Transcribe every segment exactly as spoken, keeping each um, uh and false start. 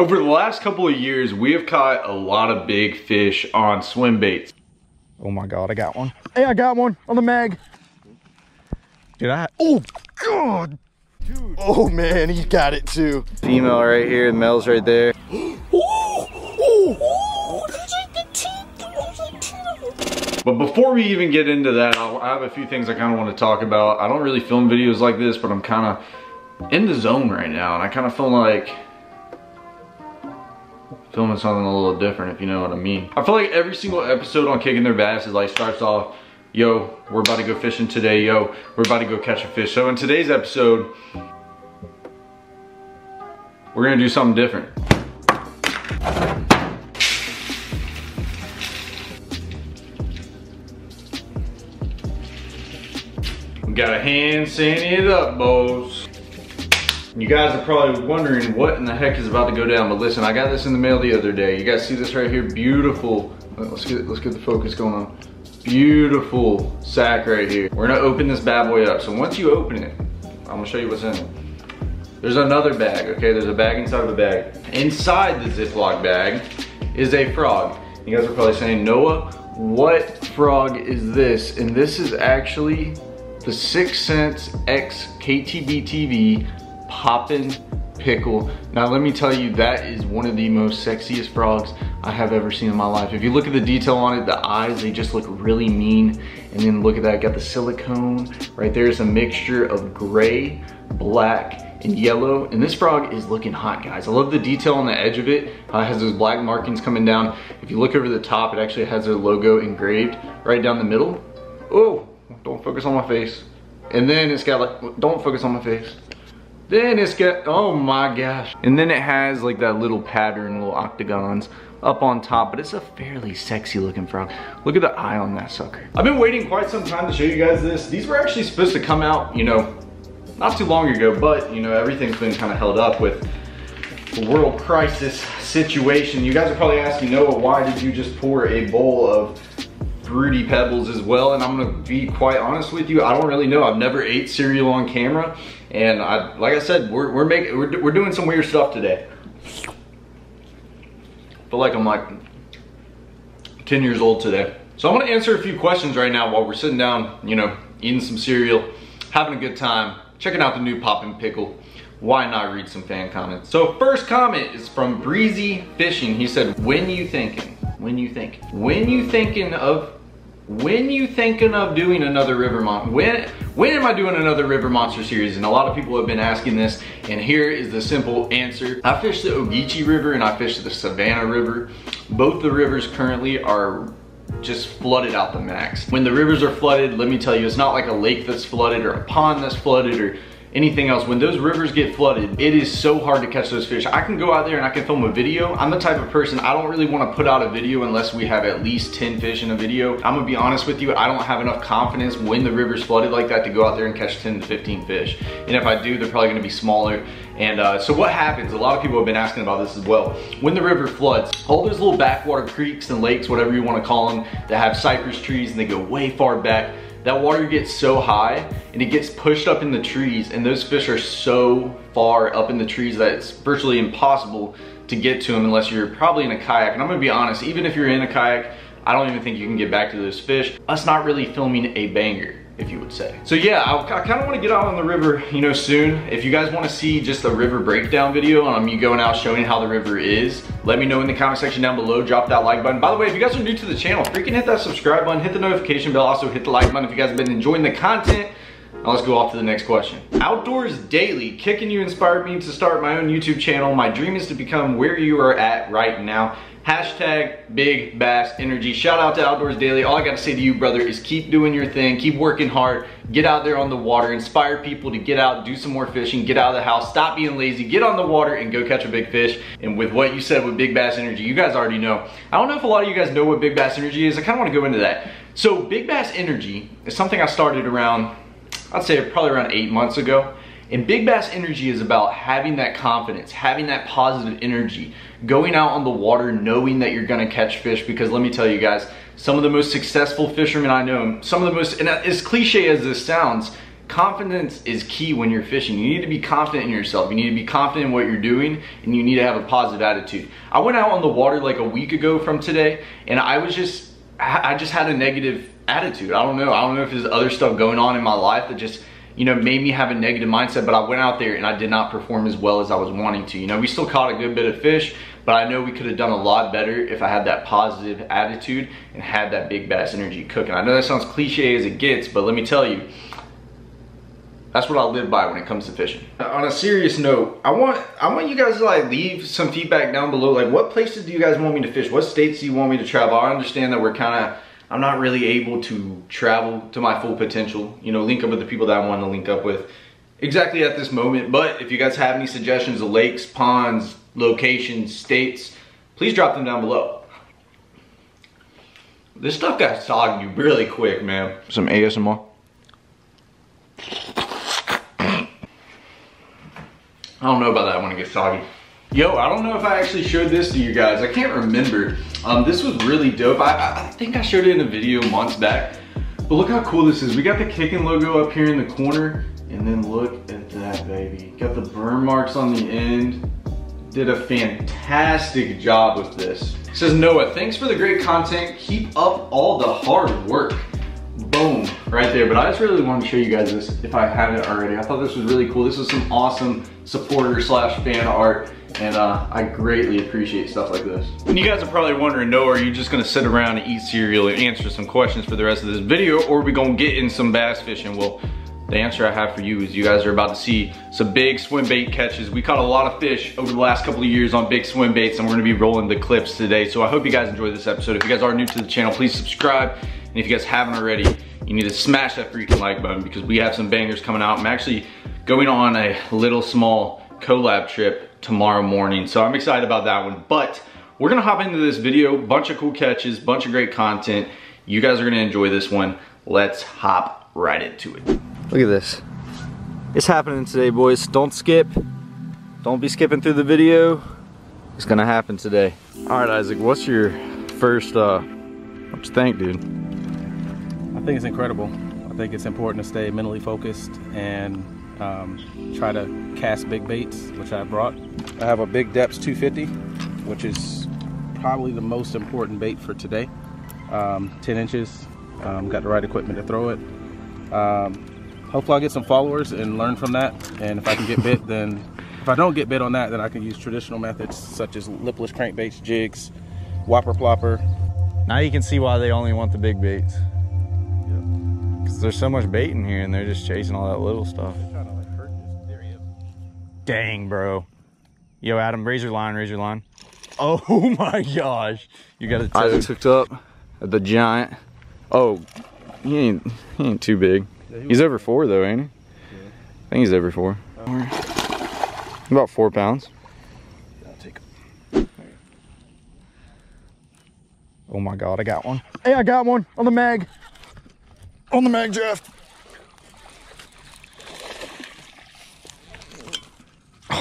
Over the last couple of years, we have caught a lot of big fish on swim baits. Oh my God, I got one. Hey, I got one on the mag. Dude, I, oh God. Dude. Oh man, he's got it too. Female right here, the male's right there. But before we even get into that, I'll, I have a few things I kind of want to talk about. I don't really film videos like this, but I'm kind of in the zone right now, and I kind of feel like filming something a little different, if you know what I mean. I feel like every single episode on Kicking Their Bass is like starts off, yo, we're about to go fishing today, yo, we're about to go catch a fish. So in today's episode, we're gonna do something different. Gotta hand sandy it up, boys. You guys are probably wondering what in the heck is about to go down, but listen, I got this in the mail the other day. You guys see this right here? Beautiful. Let's get let's get the focus going on. Beautiful sack right here. We're gonna open this bad boy up. So once you open it, I'm gonna show you what's in it. There's another bag, okay? There's a bag inside of a bag. Inside the Ziploc bag is a frog. You guys are probably saying, Noah, what frog is this? And this is actually the Sixth Sense X K T B T V Poppin' Pickle. Now let me tell you, that is one of the most sexiest frogs I have ever seen in my life. If you look at the detail on it, the eyes, they just look really mean. And then look at that, got the silicone. Right there is a mixture of gray, black, and yellow. And this frog is looking hot, guys. I love the detail on the edge of it. Uh, it has those black markings coming down. If you look over the top, it actually has their logo engraved right down the middle. Oh! Don't focus on my face. And then it's got like, don't focus on my face. Then it's got, oh my gosh. And then it has like that little pattern, little octagons up on top, but it's a fairly sexy looking frog. Look at the eye on that sucker. I've been waiting quite some time to show you guys this. These were actually supposed to come out, you know, not too long ago, but you know, everything's been kind of held up with the world crisis situation. You guys are probably asking, Noah, why did you just pour a bowl of Fruity Pebbles as well? And I'm gonna be quite honest with you, I don't really know. I've never ate cereal on camera, and I, like I said, we're we're making we're, we're doing some weird stuff today. I feel like I'm like ten years old today. So I'm gonna answer a few questions right now while we're sitting down, you know, eating some cereal, having a good time, checking out the new Poppin' Pickle. Why not read some fan comments? So first comment is from Breezy Fishing. He said, "When you thinking? When you think? When you thinking of?" When you thinking of doing another river monster? When, when am I doing another river monster series? And a lot of people have been asking this, and here is the simple answer. I fished the Ogeechee River and I fished the Savannah River. Both the rivers currently are just flooded out the max. When the rivers are flooded, let me tell you, it's not like a lake that's flooded or a pond that's flooded or anything else. When those rivers get flooded, it is so hard to catch those fish. I can go out there and I can film a video. I'm the type of person, I don't really want to put out a video unless we have at least ten fish in a video. I'm gonna be honest with you, I don't have enough confidence when the river's flooded like that to go out there and catch ten to fifteen fish. And if I do, they're probably gonna be smaller. And uh, so what happens, a lot of people have been asking about this as well. When the river floods, all those little backwater creeks and lakes, whatever you want to call them, that have cypress trees and they go way far back, that water gets so high and it gets pushed up in the trees, and those fish are so far up in the trees that it's virtually impossible to get to them unless you're probably in a kayak. And I'm gonna be honest, even if you're in a kayak, I don't even think you can get back to those fish. That's not really filming a banger, if you would say. So yeah, I, I kind of want to get out on the river, you know, soon. If you guys want to see just a river breakdown video on um, me going out showing how the river is, let me know in the comment section down below. Drop that like button. By the way, if you guys are new to the channel, freaking hit that subscribe button, hit the notification bell, also hit the like button if you guys have been enjoying the content. Now let's go off to the next question. Outdoors Daily, Kicking You inspired me to start my own YouTube channel. My dream is to become where you are at right now. Hashtag Big Bass Energy. Shout out to Outdoors Daily. All I gotta say to you, brother, is keep doing your thing, keep working hard, get out there on the water, inspire people to get out, do some more fishing, get out of the house, stop being lazy, get on the water and go catch a big fish. And with what you said with Big Bass Energy, you guys already know. I don't know if a lot of you guys know what Big Bass Energy is. I kinda wanna go into that. So Big Bass Energy is something I started around, I'd say probably around eight months ago. And Big Bass Energy is about having that confidence, having that positive energy, going out on the water knowing that you're gonna catch fish. Because let me tell you guys, some of the most successful fishermen I know, some of the most, and as cliche as this sounds, Confidence is key when you're fishing. You need to be confident in yourself. You need to be confident in what you're doing, and you need to have a positive attitude. I went out on the water like a week ago from today, and I was just, I just had a negative attitude. I don't know. I don't know if there's other stuff going on in my life that just, you know, made me have a negative mindset, but I went out there and I did not perform as well as I was wanting to. You know, we still caught a good bit of fish, but I know we could have done a lot better if I had that positive attitude and had that big bass energy cooking. I know that sounds cliche as it gets, but let me tell you, that's what I live by when it comes to fishing. On a serious note, I want I want you guys to like leave some feedback down below. Like, what places do you guys want me to fish? What states do you want me to travel? I understand that we're kind of, I'm not really able to travel to my full potential, you know, link up with the people that I want to link up with exactly at this moment. But if you guys have any suggestions of lakes, ponds, locations, states, please drop them down below. This stuff got soggy really quick, man. Some A S M R. I don't know about that when it gets soggy. Yo, I don't know if I actually showed this to you guys. I can't remember. Um, this was really dope. I, I think I showed it in a video months back. But look how cool this is. We got the Kickin' logo up here in the corner. And then look at that, baby. Got the burn marks on the end. Did a fantastic job with this. It says, Noah, thanks for the great content. Keep up all the hard work. Boom, right there. But I just really wanted to show you guys this if I haven't already. I thought this was really cool. This was some awesome supporter slash fan art, and uh, I greatly appreciate stuff like this. And you guys are probably wondering, no, are you just gonna sit around and eat cereal and answer some questions for the rest of this video, or are we gonna get in some bass fishing? Well, the answer I have for you is you guys are about to see some big swim bait catches. We caught a lot of fish over the last couple of years on big swim baits, and we're gonna be rolling the clips today. So I hope you guys enjoyed this episode. If you guys are new to the channel, please subscribe. And if you guys haven't already, you need to smash that freaking like button because we have some bangers coming out. I'm actually going on a little small collab trip tomorrow morning. So I'm excited about that one. But we're gonna hop into this video, bunch of cool catches, bunch of great content. You guys are gonna enjoy this one. Let's hop right into it. Look at this. It's happening today, boys. Don't skip. Don't be skipping through the video. It's gonna happen today. All right, Isaac, what's your first, uh, what you think, dude? I think it's incredible. I think it's important to stay mentally focused and um, try to cast big baits, which I brought. I have a Big Deps two fifty, which is probably the most important bait for today. Um, ten inches, um, got the right equipment to throw it. Um, Hopefully I'll get some followers and learn from that. And if I can get bit, then, if I don't get bit on that, then I can use traditional methods such as lipless crankbaits, jigs, whopper plopper. Now you can see why they only want the big baits. Yep. Cause there's so much bait in here and they're just chasing all that little stuff. They're trying to like hurt this area. Dang, bro. Yo, Adam, raise your line, raise your line. Oh my gosh. You got a toad. I was hooked up at the giant. Oh, he ain't, he ain't too big. He's over four though, ain't he? Yeah. I think he's over four. Um, About four pounds. I'll take him. Oh my God, I got one. Hey, I got one on the mag. On the mag draft.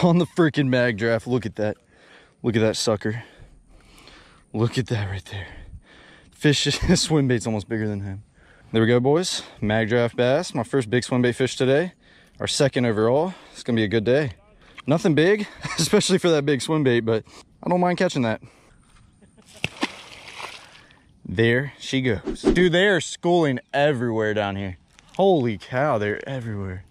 On the freaking mag draft. Look at that. Look at that sucker. Look at that right there. Fish, this swim bait's almost bigger than him. There we go, boys. Mag draft bass. My first big swim bait fish today. Our second overall. It's gonna be a good day. Nothing big, especially for that big swim bait, but I don't mind catching that. There she goes. Dude, they are schooling everywhere down here. Holy cow, they're everywhere.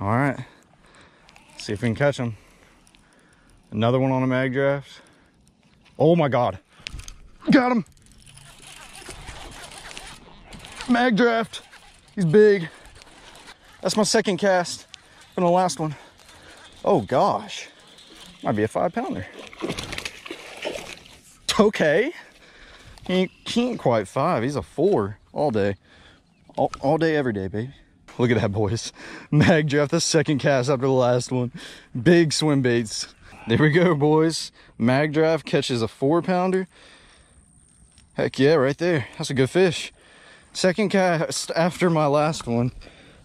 All right, see if we can catch them. Another one on a mag draft. Oh my God. Got him. Mag draft. He's big. That's my second cast from the last one. Oh gosh. Might be a five pounder. Okay. He ain't, he ain't quite five. He's a four all day. All, all day, every day, baby. Look at that, boys. Mag draft, the second cast after the last one. Big swim baits. There we go, boys. Mag draft catches a four pounder. Heck yeah, right there. That's a good fish. Second cast after my last one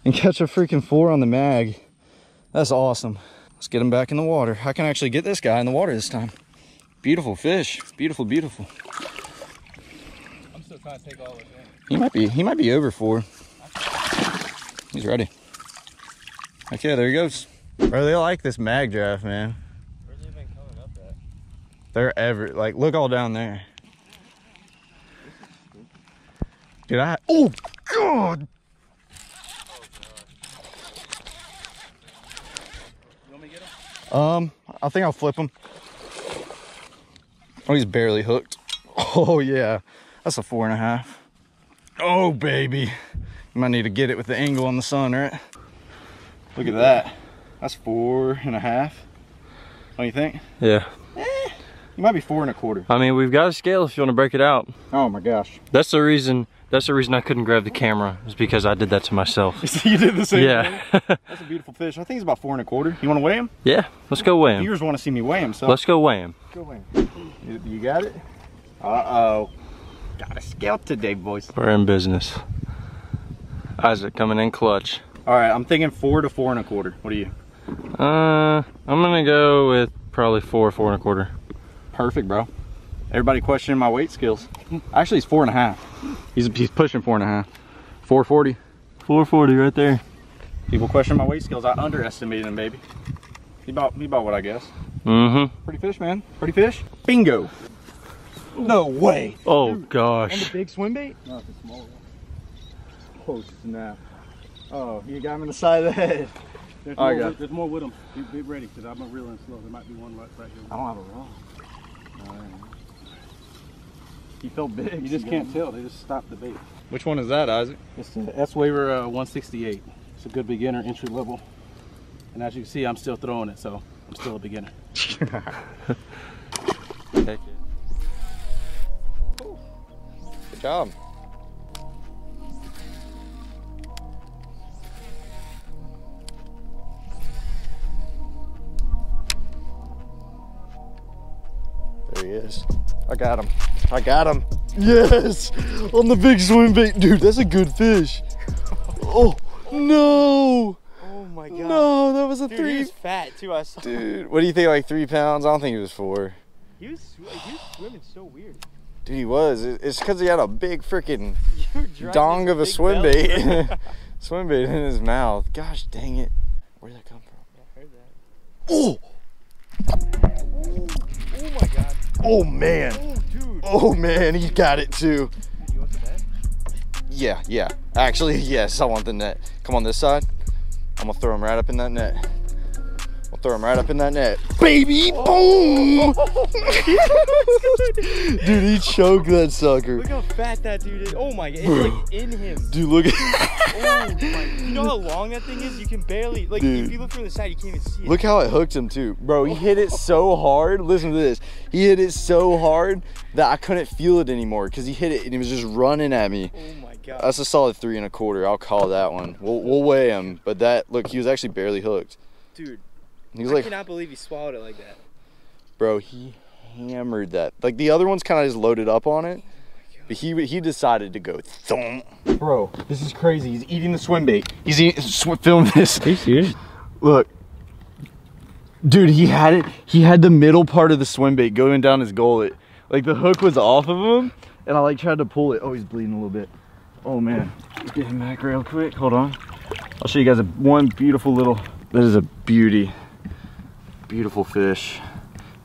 and catch a freaking four on the mag. That's awesome. Let's get him back in the water. I can actually get this guy in the water this time. Beautiful fish. Beautiful, beautiful. I'm still trying to take all of it in. He might be, he might be over four. He's ready. Okay, there he goes. Bro, they like this mag draft, man. Where's he been coming up at? They're ever, like, look all down there. Dude, I, oh, God. Um, I think I'll flip him. Oh, he's barely hooked. Oh, yeah. That's a four and a half. Oh, baby. You might need to get it with the angle on the sun, right? Look at that. That's four and a half. Don't you think? Yeah. Eh, you might be four and a quarter. I mean, we've got a scale if you want to break it out. Oh, my gosh. That's the reason. That's the reason I couldn't grab the camera, is because I did that to myself. You did the same yeah. thing? That's a beautiful fish. I think he's about four and a quarter. You want to weigh him? Yeah, let's go weigh him. Viewers want to see me weigh him, so. Let's go weigh him. Go weigh him. You, you got it? Uh-oh. Got a scale today, boys. We're in business. Isaac coming in clutch. All right, I'm thinking four to four and a quarter. What are you? Uh, I'm going to go with probably four, four and a quarter. Perfect, bro. Everybody questioning my weight skills. Actually, he's four and a half. He's, he's pushing four and a half. four forty. four forty right there. People question my weight skills. I underestimated him, baby. He bought, he bought what I guess. Mm-hmm. Pretty fish, man. Pretty fish. Bingo. No way. Oh, dude, gosh. And the big swim bait? No, it's a small one. Close snap. Oh, you got him in the side of the head. There's, I more, got with, there's more with him. Be, be ready, because I'm not reeling slow. There might be one right, right here. I don't have a rod. All right. He felt big. You just can't tell. They just stopped the bait. Which one is that, Isaac? It's the S-Waver uh, one sixty-eight. It's a good beginner, entry level. And as you can see, I'm still throwing it, so I'm still a beginner. Take it. Ooh. Good job. There he is. I got him. I got him. Yes! On the big swim bait. Dude, that's a good fish. Oh, no! Oh my God. No, that was a dude, three. He was fat too, I saw. Dude, what do you think, like three pounds? I don't think he was four. He was, sw he was swimming so weird. Dude, he was. It's because he had a big freaking dong of a swim belt. bait. swim bait in his mouth. Gosh dang it. Where did that come from? I heard that. Oh! Oh, oh my God. Oh man. Oh, dude. Oh man, he got it too. You want the net? Yeah, yeah. Actually, yes, I want the net. Come on this side. I'm gonna throw him right up in that net. I'll throw him right up in that net. Baby, oh. Boom! Dude, he choked that sucker. Look how fat that dude is. Oh my God, it's like in him. Dude, look at oh my. You know how long that thing is? You can barely, like dude. If you look from the side, you can't even see it. Look how it hooked him too. Bro, he hit it so hard. Listen to this. He hit it so hard that I couldn't feel it anymore because he hit it and he was just running at me. Oh my God. That's a solid three and a quarter. I'll call that one. We'll, we'll weigh him. But that, look, he was actually barely hooked. Dude. He's I like, cannot believe he swallowed it like that. Bro, he hammered that. Like the other one's kind of just loaded up on it. Oh but he he decided to go thump. Bro, this is crazy. He's eating the swim bait. He's eating, film this. Are you serious? Look. Dude, he had it. He had the middle part of the swim bait going down his gullet. Like the hook was off of him and I like tried to pull it. Oh, he's bleeding a little bit. Oh man. Let's get him back real quick. Hold on. I'll show you guys a, one beautiful little, that is a beauty. Beautiful fish,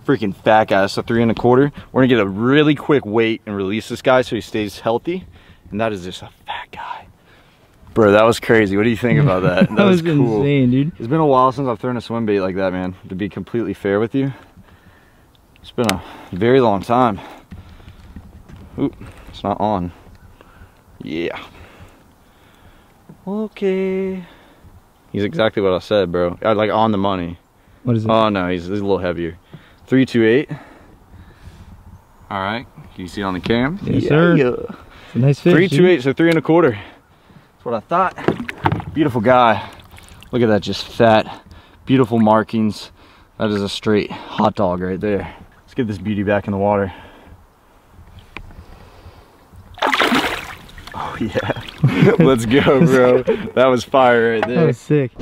freaking fat guy. So three and a quarter. We're gonna get a really quick weight and release this guy so he stays healthy. And that is just a fat guy, bro. That was crazy. What do you think about that? That, that was, was cool. Insane, dude. It's been a while since I've thrown a swim bait like that, man. To be completely fair with you, it's been a very long time. Oop, it's not on. Yeah. Okay. He's exactly what I said, bro. I like on the money. What is it? Oh no, he's, he's a little heavier. Three, two, eight. All right, can you see on the cam? Yes, yeah, sir. Yeah. It's a nice fish. Three, two, eight, so three and a quarter. That's what I thought. Beautiful guy. Look at that, just fat, beautiful markings. That is a straight hot dog right there. Let's get this beauty back in the water. Oh yeah, let's go, bro. That was fire right there. That was sick.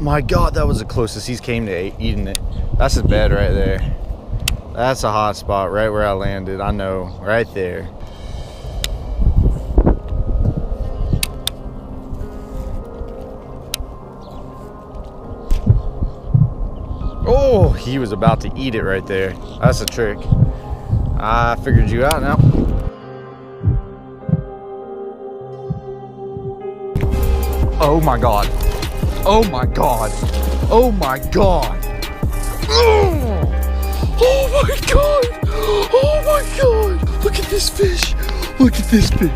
My God, that was the closest he's came to eating it. That's his bed right there. That's a hot spot right where I landed. I know, right there. Oh, he was about to eat it right there. That's a trick. I figured you out now. Oh my God. Oh my God. Oh my God. Oh, oh my God. Oh my God. Look at this fish. Look at this fish.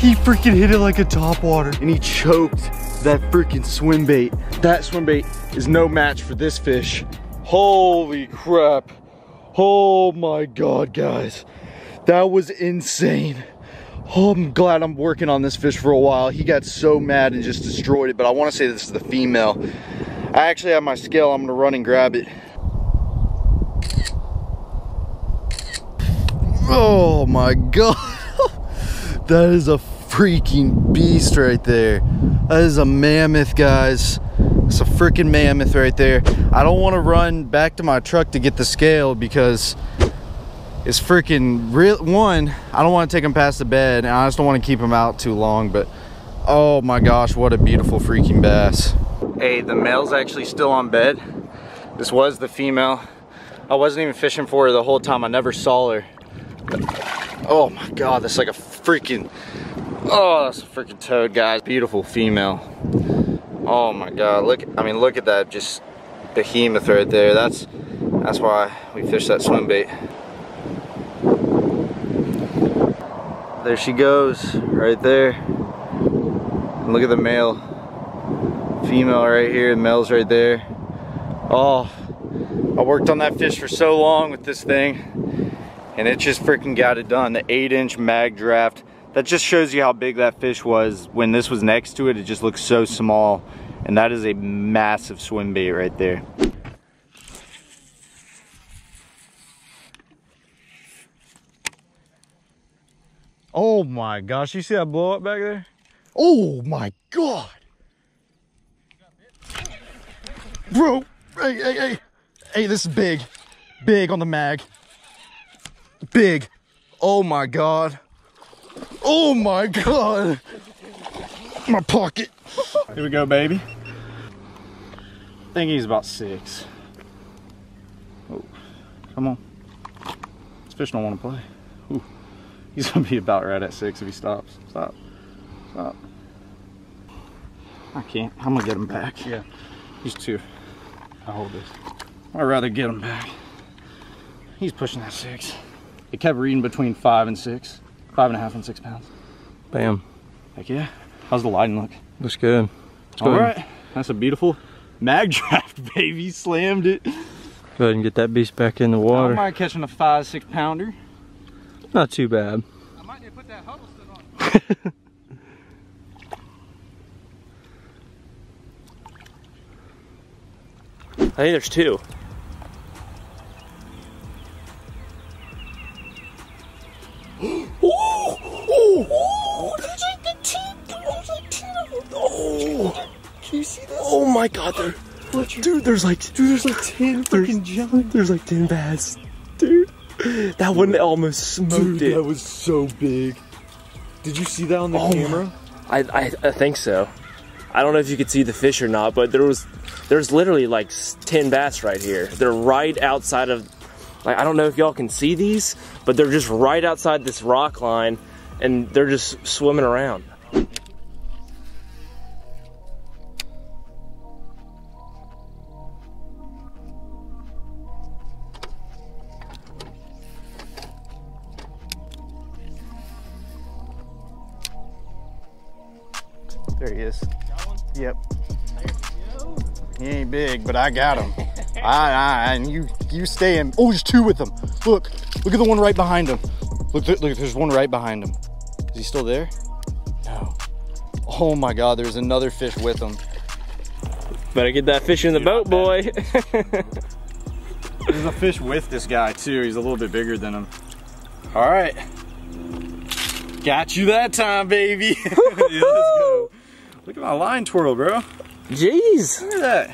He freaking hit it like a topwater. And he choked that freaking swim bait. That swim bait is no match for this fish. Holy crap. Oh my God, guys. That was insane. Oh, I'm glad I'm working on this fish for a while. He got so mad and just destroyed it, but I want to say this is the female. I actually have my scale. I'm going to run and grab it. Oh my God. That is a freaking beast right there. That is a mammoth, guys. It's a freaking mammoth right there. I don't want to run back to my truck to get the scale because it's freaking real. One, I don't want to take him past the bed, and I just don't want to keep him out too long, but oh my gosh, what a beautiful freaking bass. Hey, the male's actually still on bed. This was the female. I wasn't even fishing for her the whole time. I never saw her. Oh my God, that's like a freaking, oh, that's a freaking toad, guys. Beautiful female. Oh my God, look, I mean, look at that, just behemoth right there. That's, that's why we fished that swim bait. There she goes, right there. And look at the male. Female right here, the male's right there. Oh, I worked on that fish for so long with this thing, and it just freaking got it done. The eight inch mag draft. That just shows you how big that fish was. When this was next to it, it just looked so small. And that is a massive swim bait right there. Oh my gosh, you see that blow up back there? Oh my God. Bro, hey, hey, hey. Hey, this is big. Big on the mag. Big. Oh my God. Oh my God. My pocket. Here we go, baby. I think he's about six. Oh, come on. This fish don't want to play. Ooh. He's gonna be about right at six if he stops. Stop. Stop. I can't. I'm gonna get him back. Yeah. He's two. I'll hold this. I'd rather get him back. He's pushing that six. It kept reading between five and six. Five and a half and six pounds. Bam. Heck yeah. How's the lighting look? Looks good. Let's All go right. That's a beautiful mag draft, baby. Slammed it. Go ahead and get that beast back in the water. I might catch him a five, six pounder. Not too bad. I might need to put that huddle stick on. I think there's two. Ooh, ooh, ooh, there's like two, there's like two. Oh, can you see this? Oh my God, there, dude, there's like, dude, there's like ten freaking giant. There's like ten bass, dude. That one almost smoked it. That was so big. Did you see that on the oh, camera? I, I I think so. I don't know if you could see the fish or not, but there was there's literally like ten bass right here. They're right outside of, like, I don't know if y'all can see these, but they're just right outside this rock line, and they're just swimming around. There he is. Yep. He ain't big, but I got him. I, I, and you, you stay in. Oh, there's two with him. Look, look at the one right behind him. Look, look, there's one right behind him. Is he still there? No. Oh my God, there's another fish with him. Better get that fish in the boat, boy. There's a fish with this guy too. He's a little bit bigger than him. All right. Got you that time, baby. Yeah, let's go. Look at my line twirl, bro. Jeez! Look at that.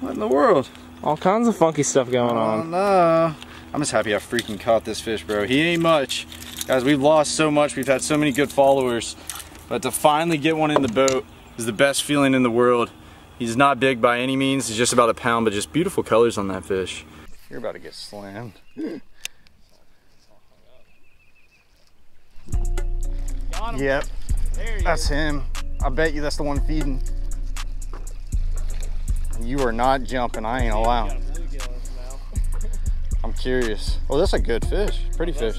What in the world? All kinds of funky stuff going on. Oh no. I'm just happy I freaking caught this fish, bro. He ain't much. Guys, we've lost so much. We've had so many good followers. But to finally get one in the boat is the best feeling in the world. He's not big by any means. He's just about a pound, but just beautiful colors on that fish. You're about to get slammed. Yep, that's him. I bet you that's the one feeding. You are not jumping. I ain't allowed. I'm curious. Oh, that's a good fish. Pretty fish.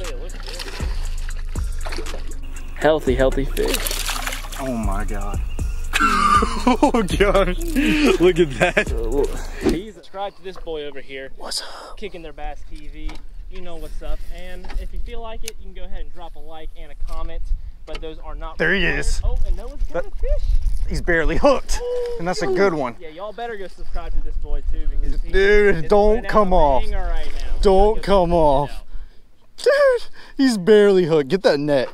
Healthy, healthy fish. Oh my God. Oh God. Look at that. He's subscribed to this boy over here. What's up? Kicking Their Bass T V. You know what's up. And if you feel like it, you can go ahead and drop a like and a comment. But those are not there required. He is. Oh, and no one's got a fish. He's barely hooked. And that's a good one. Yeah, y'all better go subscribe to this boy too, because dude, don't come off. Right now. Don't come off. Dude, he's barely hooked. Get that net.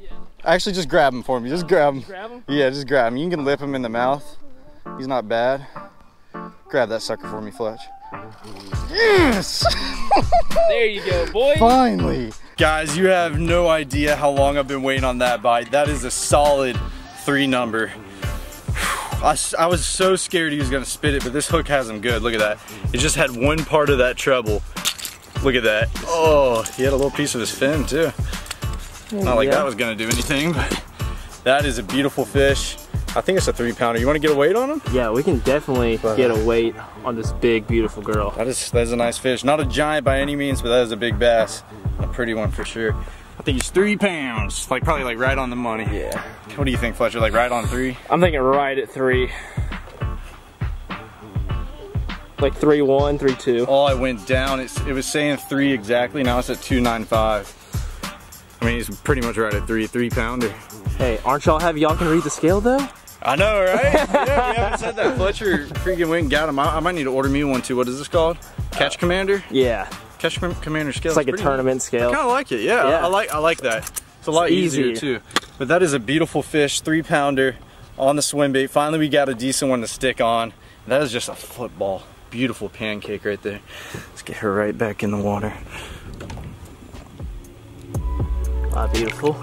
Yeah. Actually, just grab him for me. Just um, grab him. Grab him? Yeah, just grab him. You can lip him in the mouth. He's not bad. Grab that sucker for me, Fletch. Yes! There you go, boy. Finally. Guys, you have no idea how long I've been waiting on that bite. That is a solid three number. I, I was so scared he was gonna spit it, but this hook has him good. Look at that. It just had one part of that treble. Look at that. Oh, he had a little piece of his fin too. Not like yeah. that was gonna do anything, but that is a beautiful fish. I think it's a three pounder. You want to get a weight on him? Yeah, we can definitely get a weight on this big, beautiful girl. That is, that is a nice fish. Not a giant by any means, but that is a big bass. A pretty one for sure. I think he's three pounds. Like probably like right on the money. Yeah. What do you think, Fletcher? Like right on three? I'm thinking right at three. Like three one, three two. Oh, I went down. It's, it was saying three exactly. Now it's at two nine five. I mean, he's pretty much right at three, three pounder. Hey, aren't y'all happy y'all can read the scale though? I know, right? Yeah, we haven't said that. Fletcher freaking went and got him. I, I might need to order me one too. What is this called? Catch uh, Commander? Yeah. Catch com Commander scale. It's like a tournament nice. Scale. I kind of like it, yeah. yeah. I, I like I like that. It's a lot it's easier. easier too. But that is a beautiful fish, three pounder on the swim bait. Finally, we got a decent one to stick on. That is just a football. Beautiful pancake right there. Let's get her right back in the water. Ah, beautiful.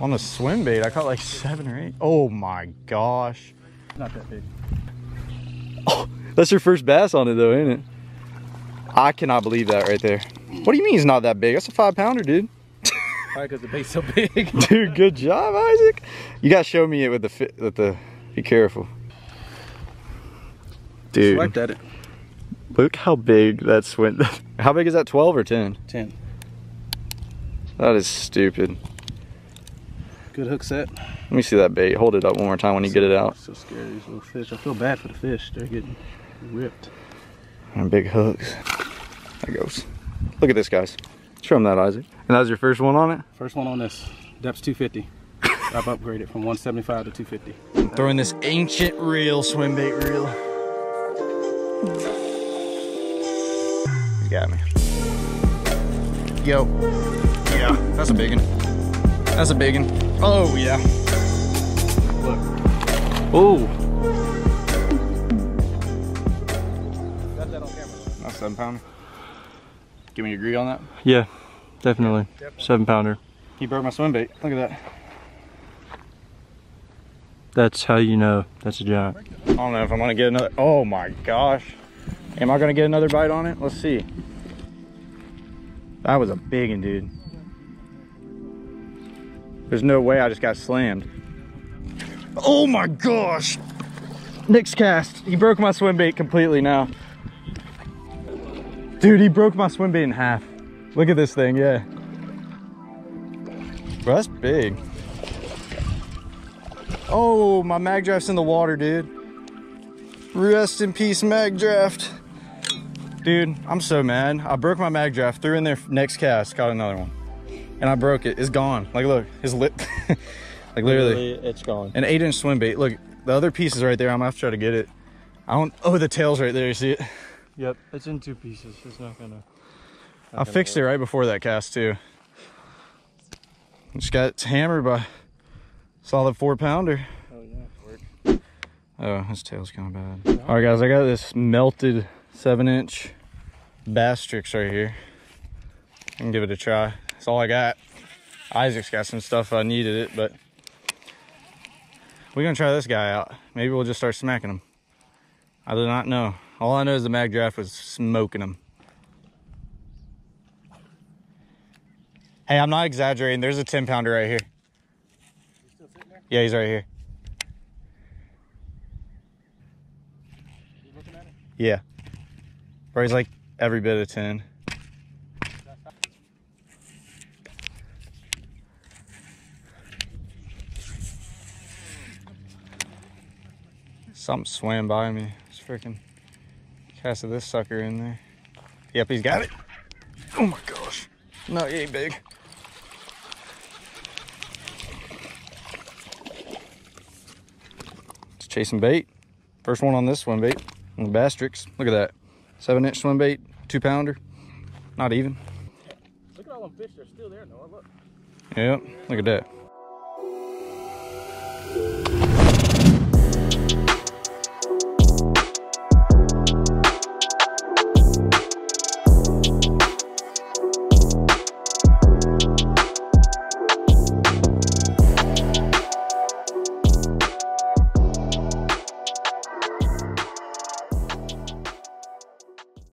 On the swim bait, I caught like seven or eight. Oh my gosh. Not that big. Oh, that's your first bass on it though, ain't it? I cannot believe that right there. What do you mean it's not that big? That's a five pounder, dude. Probably because the bait's so big. Dude, good job, Isaac. You gotta show me it with the fit, with the, be careful. Dude. Swiped at it. Look how big that swim, how big is that, twelve or ten? ten. That is stupid. Good hook set. Let me see that bait. Hold it up one more time when you get it out. I'm so scared of these little fish. I feel bad for the fish. They're getting ripped. And big hooks. There goes. Look at this, guys. Show them that, Isaac. And that was your first one on it? First one on this. Deps two fifty. I've upgraded from one seventy-five to two fifty. I'm throwing this ancient reel, swim bait reel. You got me. Yo. Yeah, that's a big one. That's a big one. Oh yeah. Look. Oh. Got that on camera. That's seven pounder. Can we agree on that? Yeah, definitely. Yeah, definitely. Seven pounder. He broke my swim bait. Look at that. That's how you know that's a giant. I don't know if I'm gonna get another. Oh my gosh. Am I gonna get another bite on it? Let's see. That was a big one, dude. There's no way I just got slammed. Oh my gosh! Nick's cast. He broke my swim bait completely now. Dude, he broke my swim bait in half. Look at this thing, yeah. Bro, that's big. Oh, my Mag Draft's in the water, dude. Rest in peace, Mag Draft. Dude, I'm so mad. I broke my Mag Draft, threw in there next cast, got another one. And I broke it. It's gone. Like, look, his lip. Like, literally, literally, it's gone. An eight inch swim bait. Look, the other piece is right there. I'm gonna have to try to get it. I don't. Oh, the tail's right there. You see it? Yep, it's in two pieces. It's not gonna. Not I gonna fixed work. It right before that cast, too. Just got hammered by Solid four pounder. Oh yeah, work. Oh, his tail's kind of bad. No. All right, guys, I got this melted seven inch BASSTRIX right here. I can give it a try. That's all I got. Isaac's got some stuff I needed it, but we're gonna try this guy out. Maybe we'll just start smacking him. I do not know. All I know is the Mag Draft was smoking him. Hey, I'm not exaggerating. There's a ten pounder right here. He's still sitting there? Yeah, he's right here. You looking at it? Yeah. Or he's like every bit of ten. Something swam by me. It's freaking casted this sucker in there. Yep, he's got it. Oh my gosh. No, he ain't big. It's chasing bait. First one on this swim bait, on the BASSTRIX. Look at that. Seven inch swim bait, two pounder. Not even. Look at all them fish, they're still there, Noah. Look. Yep, look at that.